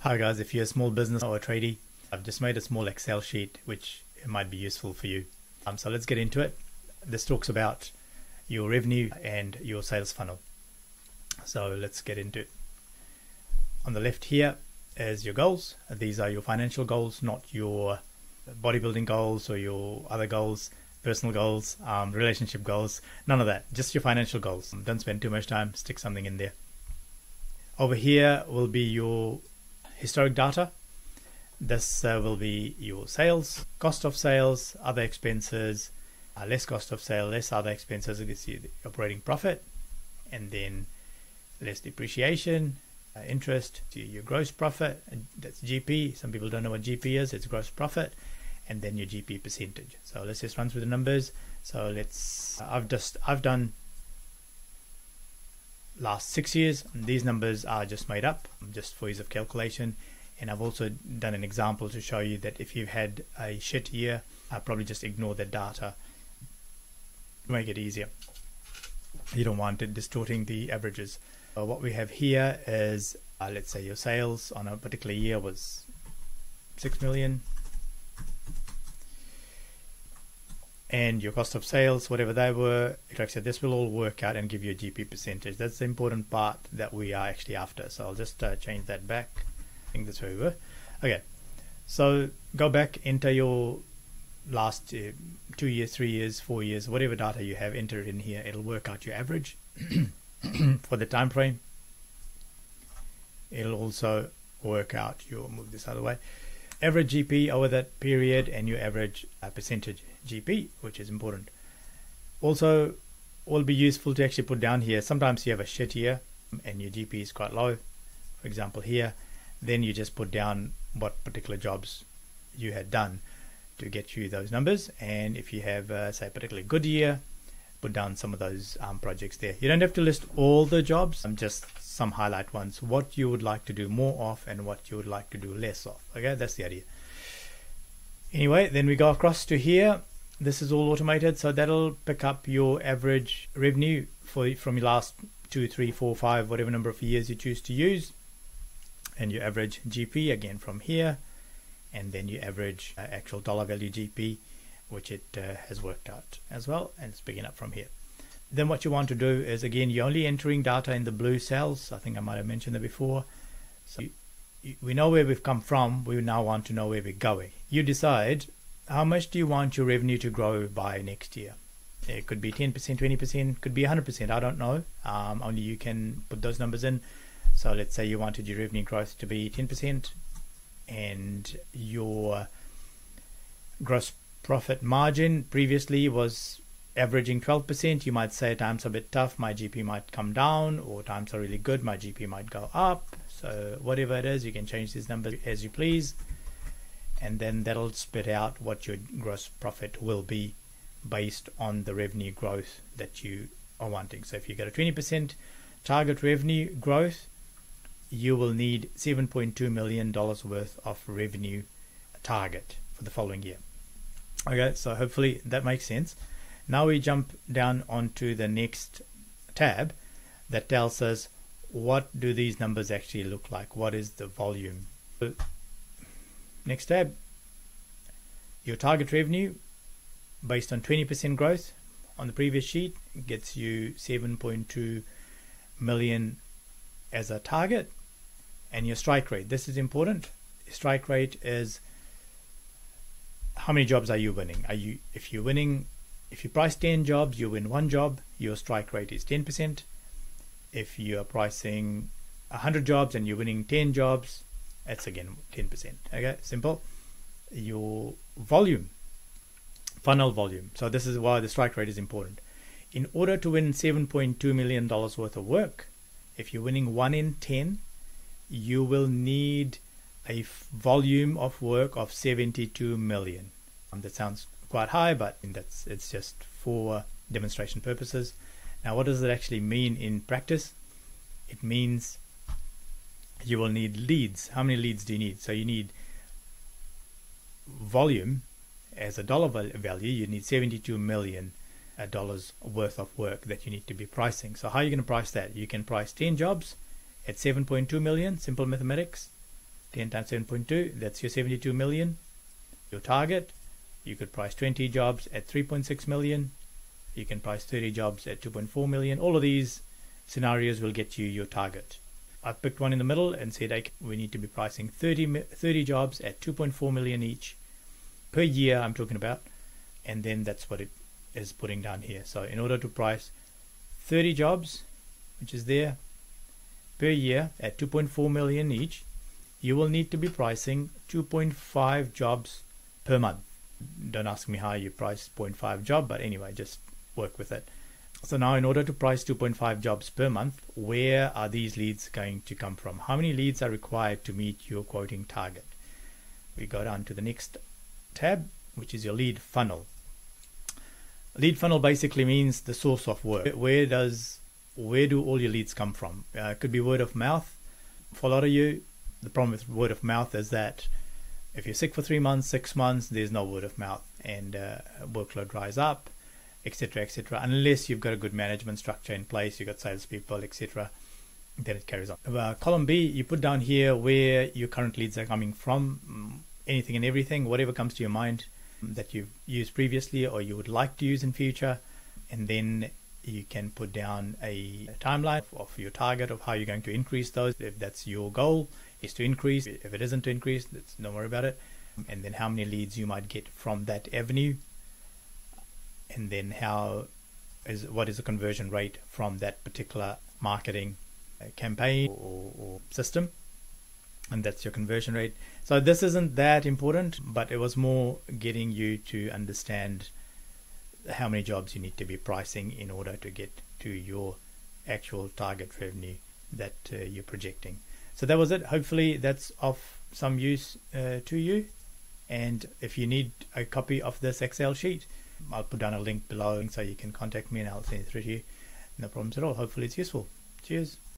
Hi guys, if you're a small business or a tradie, I've just made a small Excel sheet which might be useful for you. So let's get into it. This talks about your revenue and your sales funnel. So let's get into it. On the left here is your goals. These are your financial goals, not your bodybuilding goals or your other goals, personal goals, relationship goals, none of that, just your financial goals. Don't spend too much time, stick something in there. Over here will be your historic data. This will be your sales, cost of sales, other expenses, less cost of sale, less other expenses. You can see the operating profit, and then less depreciation, interest, your gross profit, that's GP. Some people don't know what GP is, it's gross profit, and then your GP percentage. So let's just run through the numbers. So let's, I've done last 6 years. These numbers are just made up just for ease of calculation, and I've also done an example to show you that if you've had a shit year, I probably just ignore the data to make it easier. You don't want it distorting the averages. What we have here is let's say your sales on a particular year was 6 million, and your cost of sales, whatever they were, like I said, this will all work out and give you a GP percentage. That's the important part that we are actually after. So I'll just change that back. I think that's where we were. Okay, so go back, enter your last 2 years, 3 years, 4 years, whatever data you have, enter it in here. It'll work out your average for the time frame. It'll also work out your, move this other way, average GP over that period, and your average percentage GP, which is important. Also will be useful to actually put down here. Sometimes you have a shit year and your GP is quite low, for example here, then you just put down what particular jobs you had done to get you those numbers. And if you have say a particularly good year, put down some of those projects there. You don't have to list all the jobs, just some highlight ones, what you would like to do more of and what you would like to do less of. Okay, that's the idea. Anyway, then we go across to here. This is all automated, so that'll pick up your average revenue from your last 2, 3, 4, 5, whatever number of years you choose to use, and your average GP again from here, and then your average actual dollar value GP, which it has worked out as well, and it's picking up from here. Then what you want to do is, again, you're only entering data in the blue cells. I think I might have mentioned that before. So we know where we've come from, we now want to know where we're going. You decide how much do you want your revenue to grow by next year. It could be 10%, 20%, could be 100%, I don't know. Only you can put those numbers in. So let's say you wanted your revenue growth to be 10% and your gross profit margin previously was averaging 12%. You might say times are a bit tough, my GP might come down, or times are really good, my GP might go up. So whatever it is, you can change these numbers as you please, and then that'll spit out what your gross profit will be based on the revenue growth that you are wanting. So if you get a 20% target revenue growth, you will need $7.2 million worth of revenue target for the following year. Okay, so hopefully that makes sense. Now we jump down onto the next tab that tells us what do these numbers actually look like, what is the volume. Next tab, your target revenue based on 20% growth on the previous sheet gets you 7.2 million as a target. And your strike rate, this is important. Strike rate is how many jobs are you winning. If you price 10 jobs, you win 1 job, your strike rate is 10%. If you are pricing 100 jobs and you're winning 10 jobs, that's again 10%. Okay, simple. Your volume, funnel volume. So this is why the strike rate is important. In order to win $7.2 million worth of work, if you're winning 1 in 10, you will need a volume of work of 72 million. That sounds quite high, but it's just for demonstration purposes. Now what does it actually mean in practice? It means you will need leads. How many leads do you need? So you need volume as a dollar value. You need $72 million worth of work that you need to be pricing. So how are you going to price that? You can price 10 jobs at 7.2 million, simple mathematics. 10 times 7.2, that's your 72 million, your target. You could price 20 jobs at 3.6 million. You can price 30 jobs at 2.4 million. All of these scenarios will get you your target. I picked one in the middle and said we need to be pricing 30 jobs at 2.4 million each per year, I'm talking about, and then that's what it is putting down here. So in order to price 30 jobs, which is there, per year at 2.4 million each, you will need to be pricing 2.5 jobs per month. Don't ask me how you price 0.5 job, but anyway, just work with it. So now in order to price 2.5 jobs per month, where are these leads going to come from? How many leads are required to meet your quoting target? We go down to the next tab, which is your lead funnel. Lead funnel basically means the source of work. Where do all your leads come from? It could be word of mouth. For a lot of you, the problem with word of mouth is that if you're sick for 3 months, 6 months, there's no word of mouth, and workload dries up, etc., etc. Unless you've got a good management structure in place, you've got salespeople, etc., then it carries on. Column B, you put down here where your current leads are coming from, anything and everything, whatever comes to your mind that you've used previously or you would like to use in future, and then you can put down a timeline of your target of how you're going to increase those. If that's your goal is to increase, if it isn't to increase, don't worry about it. And then how many leads you might get from that avenue, and then what is the conversion rate from that particular marketing campaign or system, and that's your conversion rate. So this isn't that important, but it was more getting you to understand how many jobs you need to be pricing in order to get to your actual target revenue that you're projecting. So that was it. Hopefully that's of some use to you, and if you need a copy of this Excel sheet, I'll put down a link below so you can contact me and I'll send it through to you. No problems at all. Hopefully it's useful. Cheers.